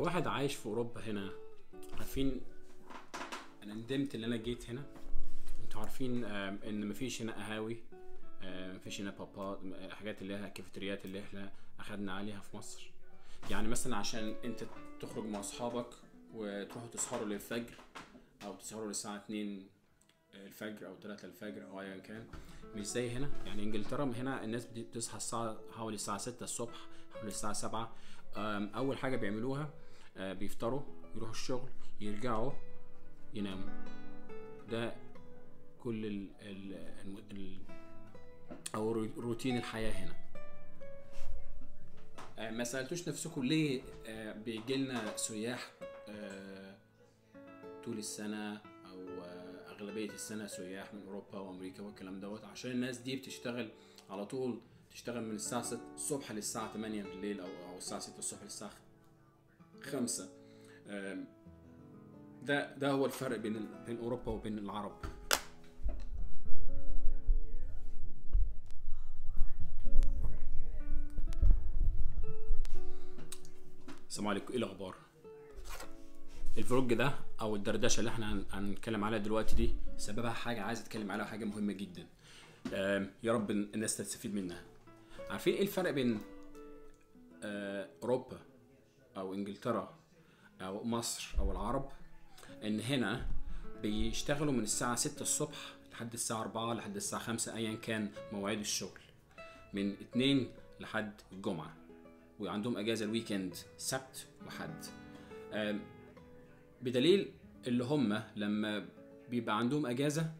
كواحد عايش في اوروبا هنا، عارفين انا ندمت ان انا جيت هنا. انتوا عارفين ان مفيش هنا قهاوي، مفيش هنا بابا، حاجات اللي هي الكافيتريات اللي احنا اخدنا عليها في مصر. يعني مثلا عشان انت تخرج مع اصحابك وتروحوا تسهروا للفجر او تسهروا للساعه 2 الفجر او 3 الفجر او ايا كان، مش زي هنا. يعني انجلترا هنا الناس بتصحى الساعه حوالي الساعه 6 الصبح، حوالي الساعه 7. اول حاجه بيعملوها بيفطروا، يروحوا الشغل، يرجعوا يناموا. ده كل ال او روتين الحياه هنا. ما سالتوش نفسكم ليه بيجيلنا سياح طول السنه او اغلبيه السنه، سياح من اوروبا وامريكا والكلام دوت؟ عشان الناس دي بتشتغل على طول، تشتغل من الساعه 6 الصبح للساعه 8 بالليل او الساعه 6 الصبح للساعه 5. ده هو الفرق بين اوروبا وبين العرب. السلام عليكم، ايه الاخبار؟ الفلوج ده او الدردشه اللي احنا هنتكلم عليها دلوقتي دي سببها حاجه عايز اتكلم عليها، حاجه مهمه جدا يا رب الناس تستفيد منها. عارفين ايه الفرق بين اوروبا او انجلترا او مصر او العرب؟ ان هنا بيشتغلوا من الساعه 6 الصبح لحد الساعه 4 لحد الساعه 5 ايا كان مواعيد الشغل، من 2 لحد الجمعه، وعندهم اجازه الويكند سبت وحد. بدليل اللي هم لما بيبقى عندهم اجازه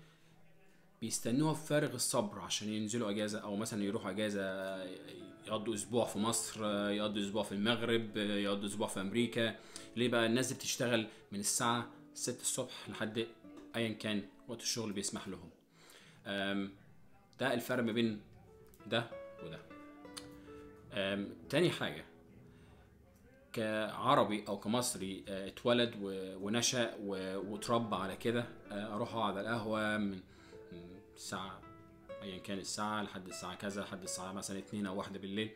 بيستنوها بفارغ الصبر عشان ينزلوا اجازه، او مثلا يروحوا اجازه يقضوا اسبوع في مصر، يقضوا اسبوع في المغرب، يقضوا اسبوع في امريكا. ليه بقى؟ الناس بتشتغل من الساعه 6 الصبح لحد ايا كان وقت الشغل بيسمح لهم. ده الفرق ما بين ده وده. تاني حاجه، كعربي او كمصري اتولد ونشأ واتربى على كده، اروح اقعد على القهوه من الساعه ايا كان الساعه لحد الساعه كذا، لحد الساعه مثلا 2 او 1 بالليل.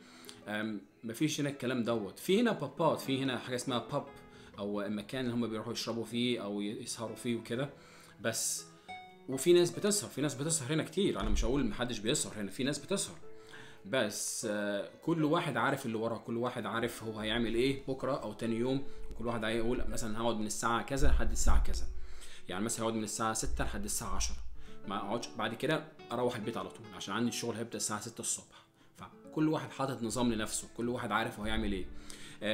مفيش هنا الكلام دوت. في هنا بابات، في هنا حاجه اسمها باب او مكان هم بيروحوا يشربوا فيه او يسهروا فيه وكده بس. وفي ناس بتسهر، في ناس بتسهر هنا كتير، انا مش هقول محدش بيسهر هنا، في ناس بتسهر بس كل واحد عارف اللي وراه، كل واحد عارف هو هيعمل ايه بكره او تاني يوم، وكل واحد هيقول مثلا هقعد من الساعه كذا لحد الساعه كذا. يعني مثلا هقعد من الساعه 6 لحد الساعه 10، ما اقعدش بعد كده اروح البيت على طول عشان عندي الشغل هيبدا الساعه 6 الصبح. فكل واحد حاطط نظام لنفسه، كل واحد عارف هو هيعمل ايه.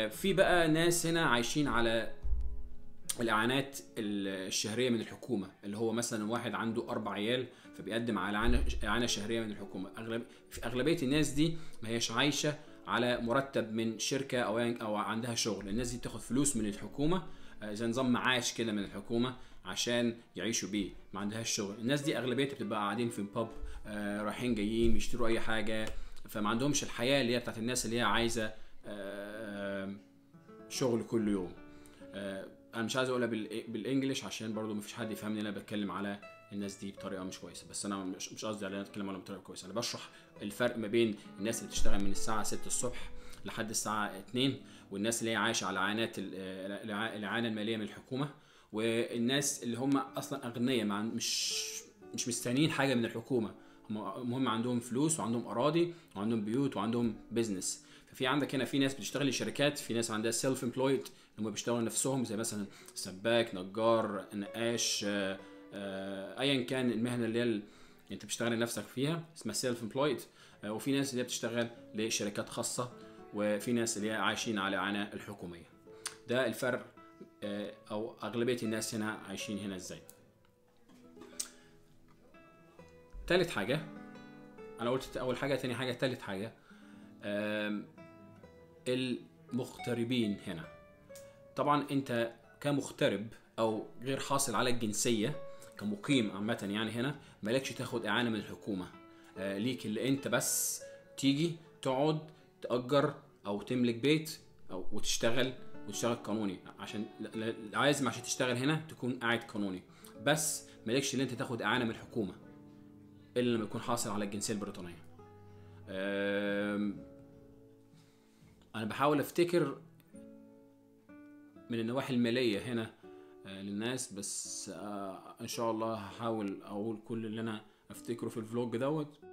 في بقى ناس هنا عايشين على الاعانات الشهريه من الحكومه، اللي هو مثلا واحد عنده 4 عيال فبيقدم على اعانه شهريه من الحكومه. اغلبيه الناس دي ما هيش عايشه على مرتب من شركه او عندها شغل، الناس دي بتاخد فلوس من الحكومه زي نظام معاش كده من الحكومه عشان يعيشوا بيه، ما عندهاش شغل. الناس دي اغلبيتها بتبقى قاعدين في الباب، رايحين جايين بيشتروا اي حاجه، فما عندهمش الحياه اللي هي بتاعت الناس اللي هي عايزه شغل كل يوم. انا مش عايز اقولها بالانجلش عشان برضو مفيش حد يفهمني انا بتكلم على الناس دي بطريقه مش كويسه، بس انا مش قصدي على ان اتكلم عليهم بطريقه كويسه، انا بشرح الفرق ما بين الناس اللي بتشتغل من الساعه 6 الصبح لحد الساعه 2، والناس اللي هي عايشه على عانات الاعانه الماليه من الحكومه، والناس اللي هم اصلا اغنياء مش مستنيين حاجه من الحكومه، المهم عندهم فلوس وعندهم اراضي وعندهم بيوت وعندهم بيزنس. ففي عندك هنا في ناس بتشتغل لشركات، في ناس عندها سيلف امبلويد اللي هم بيشتغلوا نفسهم زي مثلا سباك، نجار، نقاش، ايا كان المهنه اللي هي انت بتشتغل لنفسك فيها اسمها سيلف امبلويد. وفي ناس اللي هي بتشتغل لشركات خاصه، وفي ناس اللي هي عايشين على اعانه الحكوميه. ده الفرق او اغلبيه الناس هنا عايشين هنا ازاي. تالت حاجه، انا قلت اول حاجه تاني حاجه تالت حاجه، المغتربين هنا. طبعا انت كمغترب او غير حاصل على الجنسيه كمقيم عامه يعني هنا مالكش تاخد اعانه من الحكومه، ليك اللي انت بس تيجي تقعد تاجر او تملك بيت او وتشتغل قانوني، عشان عايز عشان تشتغل هنا تكون قاعد قانوني، بس مالكش اللي انت تاخد اعانه من الحكومه الا لما يكون حاصل على الجنسيه البريطانيه. انا بحاول افتكر من النواحي المالية هنا للناس. بس ان شاء الله هحاول اقول كل اللي انا افتكره في الفلوج دوت.